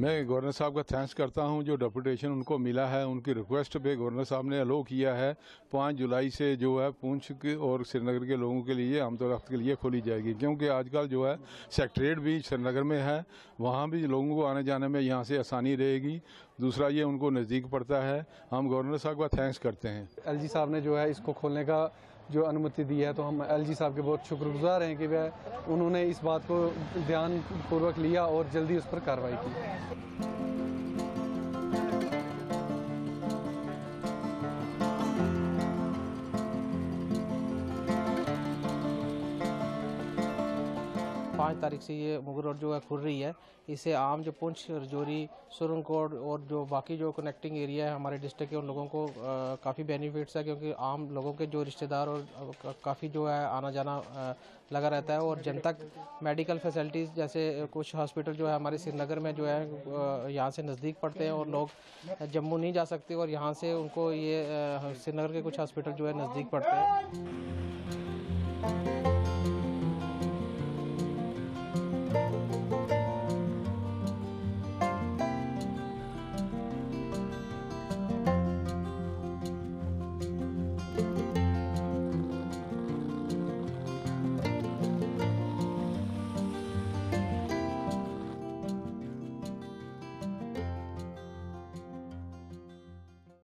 मैं गवर्नर साहब का थैंक्स करता हूं, जो डेपुटेशन उनको मिला है उनकी रिक्वेस्ट पे गवर्नर साहब ने अलाउ किया है 5 जुलाई से जो है पूंछ के और श्रीनगर के लोगों के लिए आमदो रफ्त के लिए खोली जाएगी, क्योंकि आजकल जो है सेक्रेटरेट भी श्रीनगर में है, वहां भी लोगों को आने जाने में यहाँ से आसानी रहेगी। दूसरा ये उनको नज़दीक पड़ता है। हम गवर्नर साहब का थैंक्स करते हैं। LG साहब ने जो है इसको खोलने का जो अनुमति दी है, तो हम LG साहब के बहुत शुक्रगुजार हैं कि वह उन्होंने इस बात को ध्यान पूर्वक लिया और जल्दी उस पर कार्रवाई की। पाँच तारीख से ये मुगल रोड जो है खुल रही है, इससे आम जो पुंछ रजौरी सुरनकोट और जो बाकी जो कनेक्टिंग एरिया है हमारे डिस्ट्रिक्ट के उन लोगों को काफ़ी बेनिफिट्स है, क्योंकि आम लोगों के जो रिश्तेदार और काफ़ी जो है आना जाना लगा रहता है। और जनता मेडिकल फैसिलिटीज़ जैसे कुछ हॉस्पिटल जो है हमारे श्रीनगर में जो है यहाँ से नज़दीक पड़ते हैं और लोग जम्मू नहीं जा सकते और यहाँ से उनको ये श्रीनगर के कुछ हॉस्पिटल जो है नज़दीक पड़ते हैं।